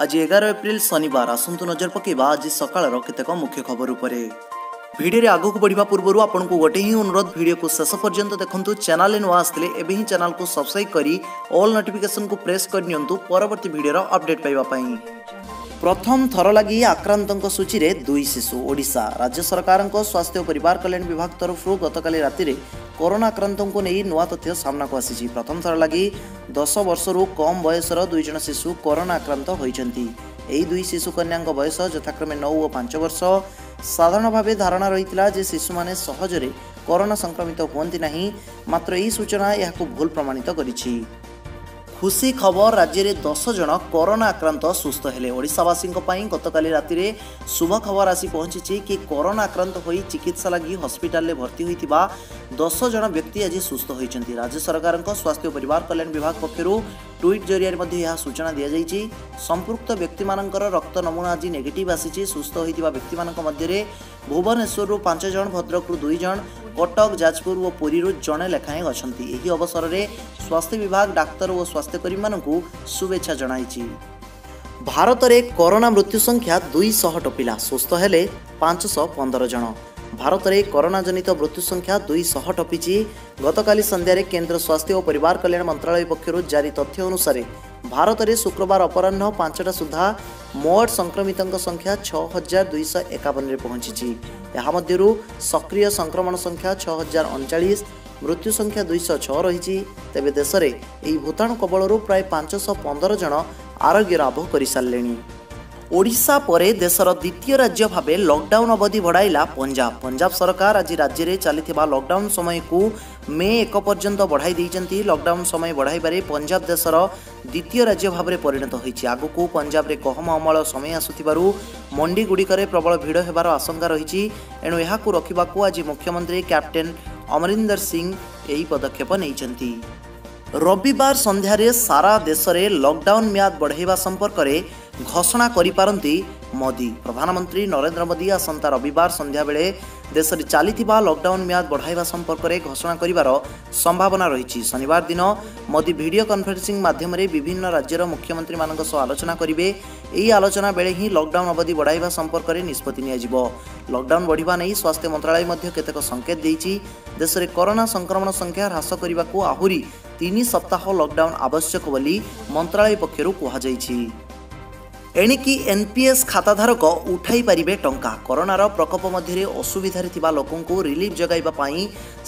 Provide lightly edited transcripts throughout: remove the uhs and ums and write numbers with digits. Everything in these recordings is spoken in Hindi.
आज 11 एप्रिल शनिवार। आसतु नजर पकेबा आज सकाळ केतक मुख्य खबर उपर। भिडियो आगक बढ़ा पूर्व आपंक गोटे ही अनुरोध, भिडियो को शेष पर्यंत देखु। चैनल नुआ आसते एवं ही चैनल को सब्सक्राइब करी ऑल नोटिफिकेशन को प्रेस करनी परवर्ती भिडियो अपडेट पाइबापी। प्रथम थर लगी आक्रांतों सूची में 2 शिशु। ओडिशा राज्य सरकार स्वास्थ्य और परिवार कल्याण विभाग तरफ गतकाली राति में कोरोना आक्रांतों को नहीं नूआ तथ्य सामना को आसी। प्रथम थर लगी 10 वर्षरू कम बयसर 2 जन शिशु कोरोना आक्रांत होती। यही 2 शिशु कन्या बयस यथाक्रमे 9 और 5 वर्ष। साधारण भाव धारणा रही शिशु मैंने सहजरे कोरोना संक्रमित होती ना, मात्र यही सूचना यह भूल प्रमाणित कर। खुशी खबर, राज्य में 10 जन कोरोना आक्रांत सुस्थ हेले। ओडिशावासी गतकाली राति में शुभ खबर आसी पहुंची कि कोरोना आक्रांत हो चिकित्सा लगी हॉस्पिटल में भर्ती होता 10 जन व्यक्ति आज सुस्थ होती। राज्य सरकार स्वास्थ्य और परिवार कल्याण विभाग पक्षरू ट्वीट जरिया सूचना दी जाइए। संपुक्त व्यक्ति रक्त नमूना आज नेगेटिव आसी। सुस्थ होता व्यक्ति मध्य भुवनेश्वर 5 जन, भद्रकू 2 जन, कटक, जाजपुर और पुरी जड़े लेखाएं अच्छी। यही अवसर में स्वास्थ्य विभाग डाक्तर और स्वास्थ्यकर्मी मानू शुभेच्छा जनाई। भारत में कोरोना मृत्यु संख्या 200 टपिला, सुस्थ हेले 515 जन। भारत में कोरोना जनित मृत्यु संख्या 200 टपी। गतकाली संध्यारे केन्द्र स्वास्थ्य और परिवार कल्याण मंत्रालय पक्ष जारी तथ्य अनुसार भारत में शुक्रवार अपराह 5टा सुधा मोट संक्रमितों संख्या 6251 में पहुंची। यहाँ मध्यरू सक्रिय संक्रमण संख्या 6039, मृत्यु संख्या 206 रही। तेबे देश में यह भूताणु कबल प्राय 515 जन आरोग्य लाभ कर सारे। ओडिशा पर देशर द्वितीय राज्य भाव लॉकडाउन अवधि बढ़ाइला पंजाब। पंजाब सरकार आज राज्य में चलता लॉकडाउन समय को मे 1 पर्यंत बढ़ाई देती। लॉकडाउन समय बढ़ाइबारे पंजाब देशर द्वितीय राज्य भाव में परिणत होती। आगक पंजाब में गहम अमल समय आसुथिबारु मंडी गुड़िकर प्रबल भिड़ होबार आशंका रही। एणु यह रखा आज मुख्यमंत्री कैप्टेन अमरिंदर सिंह यही पदक्षेप नहीं। रविवार संध्यारे सारा देश में लॉकडाउन म्याद बढ़ाइबा संपर्क में घोषणा करिपारंती मोदी। प्रधानमंत्री नरेंद्र मोदी आसंता रविवार संध्या बेले देश में चलता लॉकडाउन म्याद बढ़ाइबा संपर्क में घोषणा करिबार संभावना रही। शनिवार दिन मोदी वीडियो कॉन्फ्रेंसिंग माध्यम रे विभिन्न राज्यर मुख्यमंत्री मानक सह आलोचना करेंगे। यही आलोचना बेले ही लॉकडाउन अवधि बढ़ाइबा संपर्क में निष्पत्ति नियाजिबो। लॉकडाउन बढ़िबा नहीं स्वास्थ्य मंत्रालय मध्ये केतेक संकेत देछि। देश में कोरोना संक्रमण संख्या ह्रास करने को आहुरी 3 सप्ताह लॉकडाउन आवश्यक बोली मंत्रालय पक्षर कहुई। एणिकी एनपीएस खाताधारक उठाई पारे टंका। कोरोनार प्रकोप मध्य असुविधार लोकों रिलीफ जगैवाई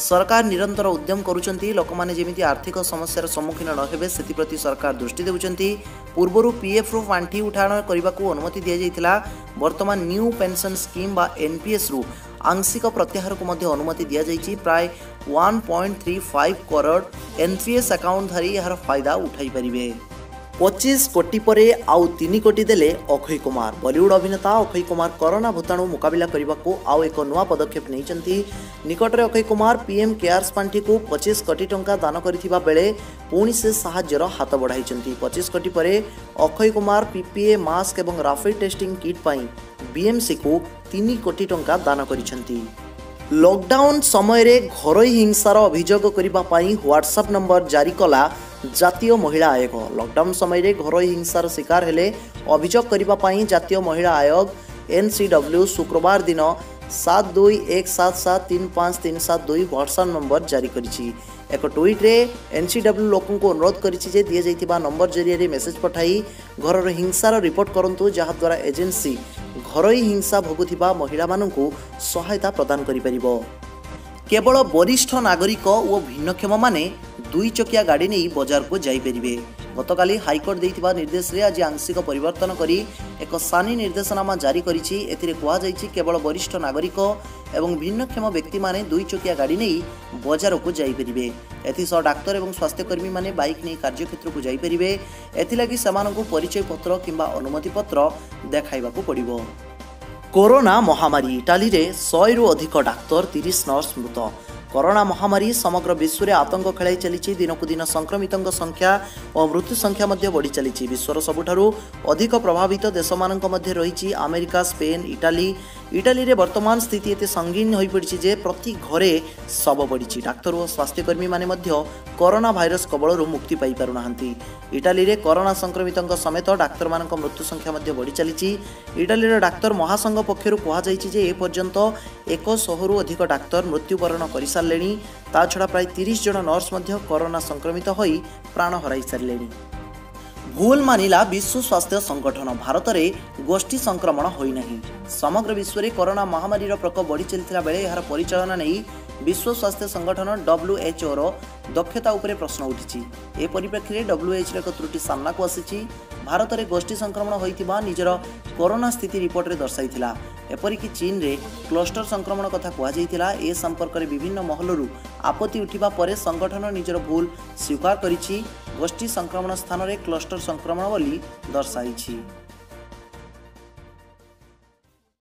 सरकार निरंतर उद्यम करुँच। लोक मैंने आर्थिक समस्यार सम्मुखीन नहे से सरकार दृष्टि देउछंती। पूर्वर पीएफ्रु पांठि उठाण करने को अनुमति दि जाइतिला। वर्तमान न्यू पेंशन स्कीम बा एनपीएस रु आंशिक प्रत्याहार को मध्य अनुमति दि जाइए। प्राय 1.35 करोड़ एनपीएस अकाउंटधारी यार फायदा उठाई पारे। 25 कोटी पर आउ 3 कोटी देले अक्षय कुमार। बॉलीवुड अभिनेता अक्षय कुमार कोरोना भूताणु मुकाबिला करने को आउ एक नूआ पदक्षेप नहीं। निकट में अक्षय कुमार पीएम केयर्स पांठि को 25 कोटी टंका दान करथिबा बेले पुणी से सहाय्यर हाथ बढ़ाई। 25 कोटी पर अक्षय कुमार पीपीए मास्क एवं रैपिड टेस्टिंग किट पाई बीएमसी को 3 कोटी टंका दान करिसेंती। लॉकडाउन समय रे घरोई हिंसार अभियोग करिबा पाई व्हाट्सएप नंबर जारी कला जातीय महिला आयोग। लॉकडाउन समय रे घरोई हिंसार शिकार हेले अभियोग करिबा पाई जातीय महिला आयोग एनसीडब्ल्यू शुक्रवार दिन 7217735372 व्हाट्सएप नंबर जारी करिछि। एक ट्वीट रे एनसीडब्ल्यू लोकों को अनुरोध करिछि जे दिए जाइतिबा नंबर जरिए मेसेज पठाई घरर हिंसार रिपोर्ट करंतु, जहा द्वारा एजेन्सी घरोई हिंसा भोगुथिबा महिला मानंकु सहायता प्रदान करिपरिबो। केवल वरिष्ठ नागरिक और भिन्नक्षम माने 2 चकिया गाड़ी नहीं बजार को जाइपरिबे। गतकाली हाइकोर्ट देइथिबा निर्देश रे आज आंशिक परिवर्तन करी एक सानी निर्देशनामा जारी करिछि। एथिरे कुआ जाइछि केवल वरिष्ठ नागरिक एवं भिन्नक्षम व्यक्ति माने 2 चकिया गाड़ी नहीं बजार को जाइपरिबे। एथिसह डाक्तर एवं स्वास्थ्यकर्मी माने बाइक नहीं कार्यक्षेत्र को जाइपरिबे। एथिलागि समानंकु परिचय पत्र किंबा अनुमति पत्र देखाइबाकु पड़िबो। कोरोना महामारी, इटाली रे 100 रु अधिक डाक्तर 30 नर्स मृत। कोरोना महामारी समग्र विश्व में आतंक खेलाई चली। दिनकू दिन संक्रमितों संख्या और मृत्यु संख्या बढ़ी चली। विश्वर सबुठ अधिक प्रभावित देश मान रही अमेरिका, स्पेन, इटाली इटाली रे वर्तमान स्थिति एते संगीन होई पड़िछि जे प्रति घरे शव पड़िछि। डाक्टर और स्वास्थ्यकर्मी माने मध्य कोरोना भाइरस कबलरु मुक्ति पाई पारुनाहंती। इटाली रे कोरोना संक्रमितंक समेत डाक्टर मानक मृत्यु संख्या मध्य बढ़ि चलिछि। इटाली रे डाक्टर महासंघ पक्षरु कहा जाइछि जे ए पर्यंत 100 रु अधिक डाक्टर मृत्युवरण करि सारलेनी। ता छडा प्राय 30 जण नर्स मध्य कोरोना संक्रमित होई प्राण हराइ सारलेनी। भूल मानिला विश्व स्वास्थ्य संगठन। भारत में गोष्ठी संक्रमण होना समग्र विश्व में कोरोना महामारी प्रकोप बढ़ी चलता बेले यार परिचालना नहीं विश्व स्वास्थ्य संगठन WHO रो दक्षता उपरे प्रश्न उठी। ए परिप्रेक्षी में WHO एक त्रुटि सामना को आसी। भारत में गोष्ठी संक्रमण होता निजर कोरोना स्थिति रिपोर्ट में दर्शाई। एपरिक चीन रे क्लस्टर संक्रमण कथा कहला। ए संपर्क में विभिन्न महलरू आपत्ति उठा पर संगठन निजर भूल स्वीकार कर गोष्ठी संक्रमण स्थान में क्लस्टर संक्रमण बोली दर्शाई।